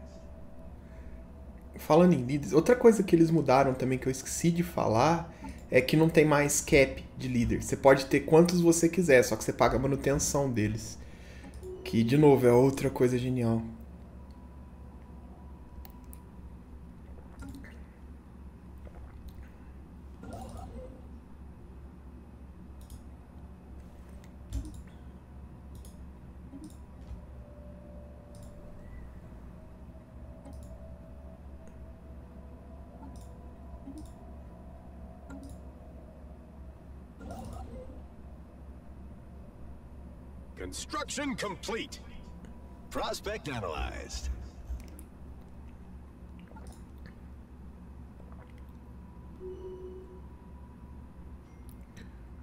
Falando em líderes, outra coisa que eles mudaram também que eu esqueci de falar é que não tem mais cap de líder. Você pode ter quantos você quiser, só que você paga a manutenção deles. Que, de novo, é outra coisa genial. Construction complete. Prospect analyzed.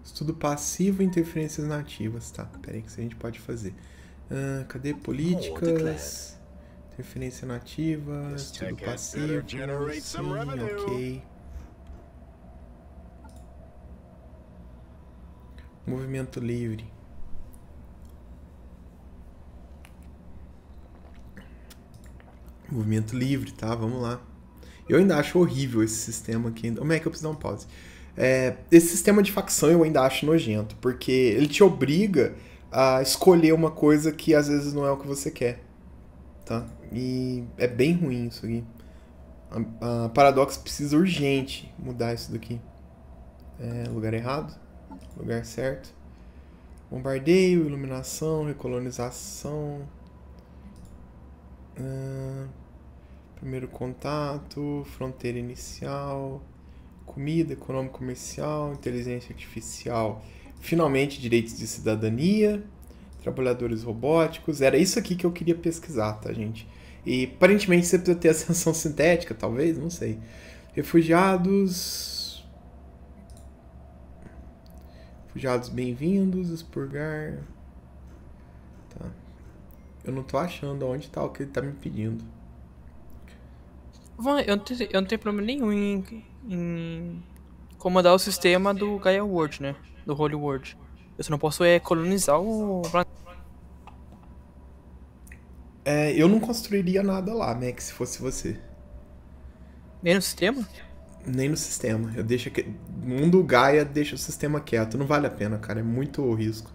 Estudo passivo e interferências nativas, tá? Pera aí que isso a gente pode fazer. Ah, cadê políticas? Interferência nativa, estudo passivo, sim, ok. Movimento livre. Movimento livre, tá? Vamos lá. Eu ainda acho horrível esse sistema aqui. Como é que eu preciso dar um pause? É, esse sistema de facção eu ainda acho nojento, porque ele te obriga a escolher uma coisa que às vezes não é o que você quer, tá? E é bem ruim isso aqui. A, a Paradox precisa urgente mudar isso daqui. É, lugar errado, lugar certo. Bombardeio, iluminação, recolonização... Uh, primeiro contato, fronteira inicial, comida, econômico comercial, inteligência artificial, finalmente direitos de cidadania, trabalhadores robóticos. Era isso aqui que eu queria pesquisar, tá, gente? E aparentemente você precisa ter ascensão sintética, talvez, não sei. Refugiados, refugiados bem-vindos, expurgar. Tá. Eu não tô achando onde tá o que ele tá me pedindo. Eu não tenho, eu não tenho problema nenhum em, em comandar o sistema do Gaia World, né? Do Holy World. Eu só não posso é colonizar o planeta. É, eu não construiria nada lá, Mac, se fosse você. Nem no sistema? Nem no sistema. Eu deixo que... Mundo Gaia deixa o sistema quieto. Não vale a pena, cara. É muito risco.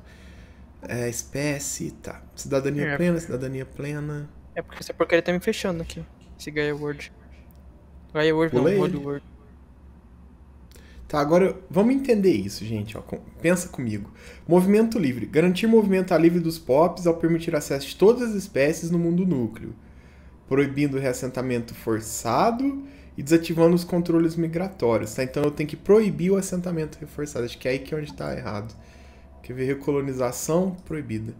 É, espécie, tá. Cidadania é, plena, cidadania plena. É porque essa porcaria tá me fechando aqui, esse Gaia World. Gaia World não, Void World. Tá, agora vamos entender isso, gente. Ó, pensa comigo. Movimento livre. Garantir movimento a livre dos pops ao permitir acesso de todas as espécies no mundo núcleo, proibindo o reassentamento forçado e desativando os controles migratórios, tá? Então eu tenho que proibir o assentamento reforçado. Acho que é aí que é onde tá errado. Quer ver? Recolonização proibida.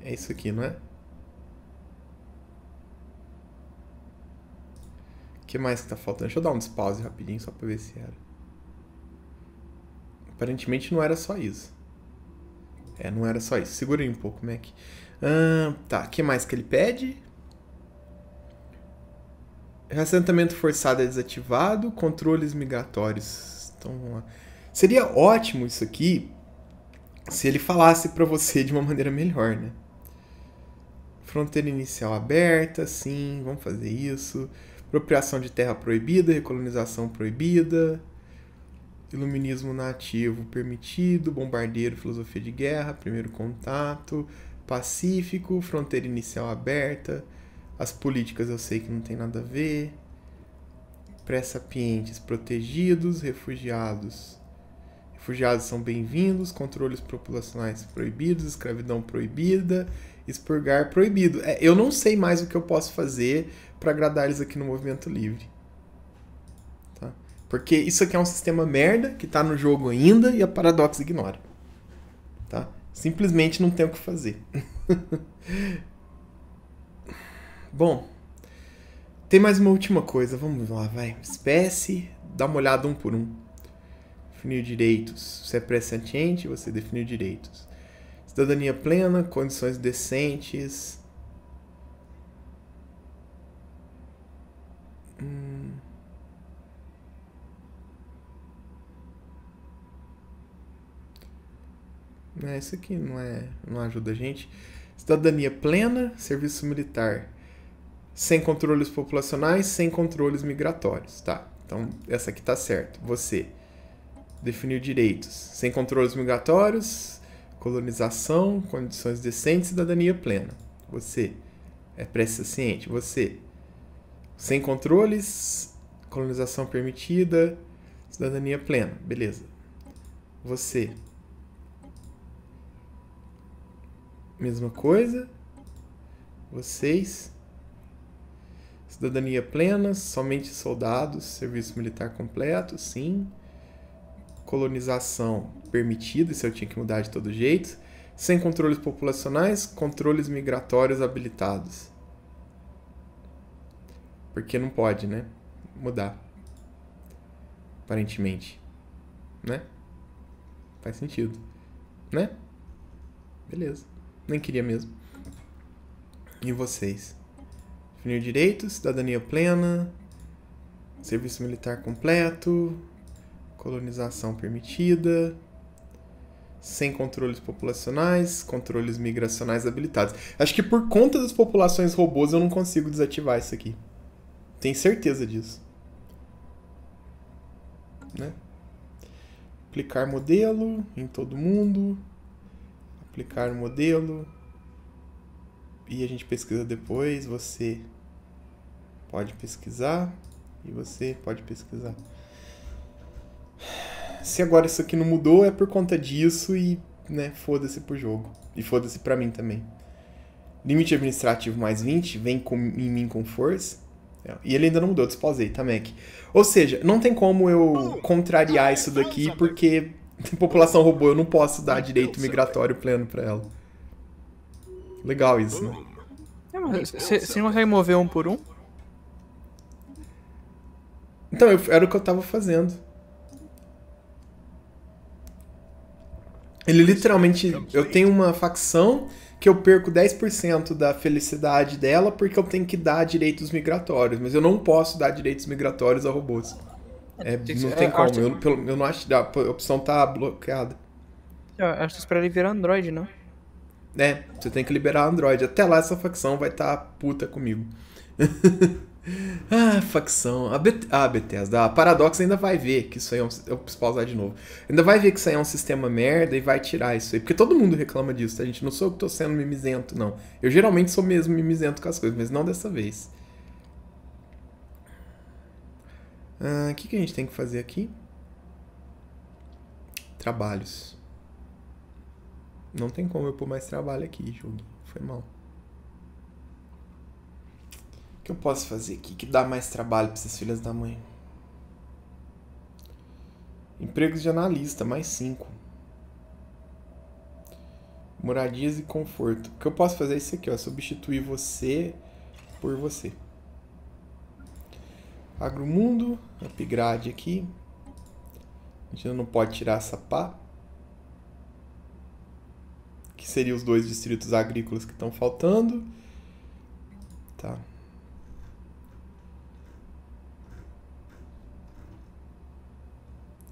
É isso aqui, não é? O que mais que tá faltando? Deixa eu dar um despause rapidinho só pra ver se era. Aparentemente não era só isso. É, não era só isso. Segura aí um pouco, Mac. Ah, tá, o que mais que ele pede? Reassentamento forçado é desativado. Controles migratórios. Então vamos lá. Seria ótimo isso aqui se ele falasse pra você de uma maneira melhor, né? Fronteira inicial aberta, sim, vamos fazer isso. Apropriação de terra proibida, recolonização proibida, iluminismo nativo permitido, bombardeiro, filosofia de guerra, primeiro contato, pacífico, fronteira inicial aberta, as políticas eu sei que não tem nada a ver, pré-sapientes protegidos, refugiados, refugiados são bem-vindos, controles populacionais proibidos, escravidão proibida, expurgar proibido. É, eu não sei mais o que eu posso fazer para agradar eles aqui no movimento livre, tá? Porque isso aqui é um sistema merda que tá no jogo ainda e a Paradox ignora, tá? Simplesmente não tem o que fazer. Bom, tem mais uma última coisa, vamos lá, vai. Espécie, dá uma olhada um por um. Definir direitos. Você é pré-sentiente, você definiu direitos. Cidadania plena, condições decentes. Hum. É, isso aqui não, é, não ajuda a gente. Cidadania plena, serviço militar. Sem controles populacionais, sem controles migratórios. Tá, então essa aqui tá certo. Você definiu direitos. Sem controles migratórios, colonização, condições decentes, cidadania plena. Você é pré-saciente. Você... sem controles, colonização permitida, cidadania plena. Beleza. Você. Mesma coisa. Vocês. Cidadania plena, somente soldados, serviço militar completo, sim. Colonização permitida, isso eu tinha que mudar de todo jeito. Sem controles populacionais, controles migratórios habilitados. Porque não pode, né? Mudar. Aparentemente. Né? Faz sentido. Né? Beleza. Nem queria mesmo. E vocês? Definir direitos, cidadania plena, serviço militar completo, colonização permitida, sem controles populacionais, controles migracionais habilitados. Acho que por conta das populações robôs eu não consigo desativar isso aqui. Tenho certeza disso. Né? Aplicar modelo em todo mundo. Aplicar modelo. E a gente pesquisa depois. Você pode pesquisar. E você pode pesquisar. Se agora isso aqui não mudou, é por conta disso e, né, foda-se pro jogo. E foda-se pra mim também. Limite administrativo mais vinte. Vem com, em mim com força. E ele ainda não mudou, despausei, tá, Mac? Ou seja, não tem como eu contrariar isso daqui, porque população robô eu não posso dar direito migratório pleno pra ela. Legal isso, né? Você não consegue mover um por um? Então, eu, era o que eu tava fazendo. Ele literalmente... eu tenho uma facção... que eu perco dez por cento da felicidade dela porque eu tenho que dar direitos migratórios, mas eu não posso dar direitos migratórios a robôs. É, não tem como, eu, pelo, eu não acho, a opção tá bloqueada. Eu acho que isso pra liberar Android, não? É, você tem que liberar Android, até lá essa facção vai estar tá puta comigo. Ah, facção, a, Bet a Bethesda, a Paradox ainda vai ver que isso aí é um... eu preciso pausar de novo. Ainda vai ver que isso aí é um sistema merda e vai tirar isso aí, porque todo mundo reclama disso, tá, gente? Não sou eu que tô sendo mimizento, não. Eu geralmente sou mesmo mimizento com as coisas, mas não dessa vez. O uh, que, que a gente tem que fazer aqui? Trabalhos. Não tem como eu pôr mais trabalho aqui, jogo. Foi mal. O que eu posso fazer aqui que dá mais trabalho para essas filhas da mãe? Empregos de analista, mais cinco. Moradias e conforto. O que eu posso fazer é isso aqui, ó. Substituir você por você. AgroMundo, upgrade aqui. A gente não pode tirar essa pá. Que seriam os dois distritos agrícolas que estão faltando. Tá.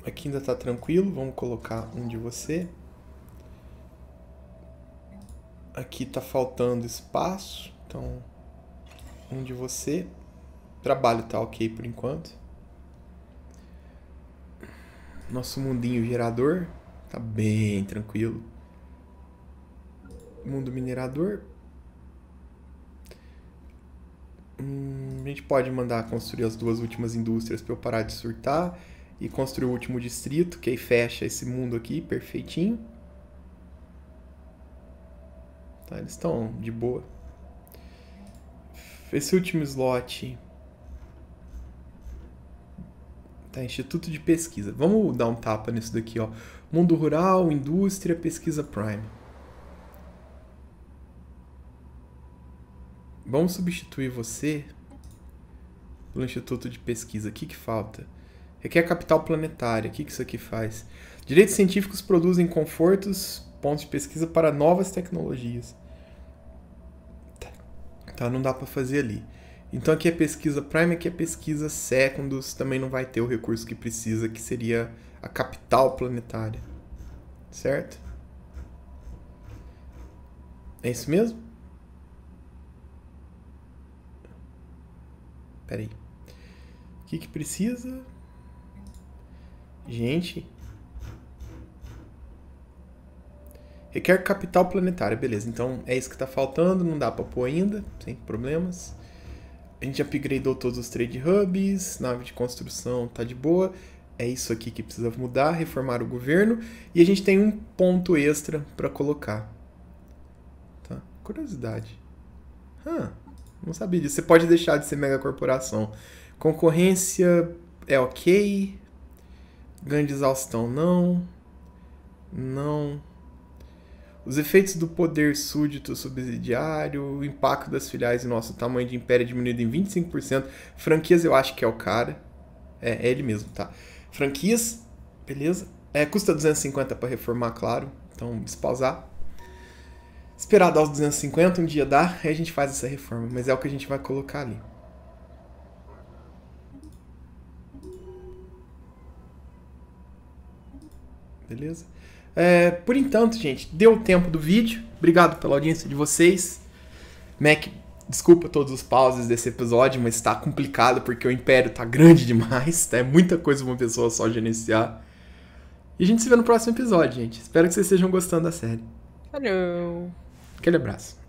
Aqui ainda tá tranquilo. Vamos colocar um de você. Aqui tá faltando espaço. Então, um de você. Trabalho tá ok por enquanto. Nosso mundinho gerador tá bem tranquilo. Mundo minerador. Hum, a gente pode mandar construir as duas últimas indústrias para eu parar de surtar. E construir o último distrito, que aí fecha esse mundo aqui, perfeitinho. Tá, eles estão de boa. Esse último slot... Tá, Instituto de Pesquisa. Vamos dar um tapa nisso daqui, ó. Mundo Rural, Indústria, Pesquisa Prime. Vamos substituir você pelo Instituto de Pesquisa. O que que falta? Aqui é a capital planetária. O que que isso aqui faz? Direitos científicos produzem confortos, pontos de pesquisa para novas tecnologias. Tá, não dá para fazer ali. Então aqui é pesquisa Prime, aqui é pesquisa Secondus, também não vai ter o recurso que precisa, que seria a capital planetária. Certo? É isso mesmo? Pera aí. O que que precisa? Gente. Requer capital planetária, beleza. Então é isso que tá faltando, não dá para pôr ainda, sem problemas. A gente upgradeou todos os trade hubs, nave de construção tá de boa. É isso aqui que precisa mudar, reformar o governo. E a gente tem um ponto extra para colocar. Tá? Curiosidade. Ah, não sabia disso. Você pode deixar de ser mega corporação. Concorrência é ok. Ganho de exaustão não. Não. Os efeitos do poder súdito subsidiário, o impacto das filiais e nosso tamanho de império diminuído em vinte e cinco por cento. Franquias eu acho que é o cara. É, é ele mesmo, tá? Franquias, beleza. É, custa duzentos e cinquenta para reformar, claro. Então, despausar. Esperar dar os duzentos e cinquenta, um dia dá, aí a gente faz essa reforma. Mas é o que a gente vai colocar ali. Beleza? É, por enquanto, gente, deu o tempo do vídeo. Obrigado pela audiência de vocês. Mac, desculpa todos os pauses desse episódio, mas tá complicado porque o império tá grande demais, tá? É muita coisa uma pessoa só gerenciar. E a gente se vê no próximo episódio, gente. Espero que vocês estejam gostando da série. Valeu! Aquele abraço.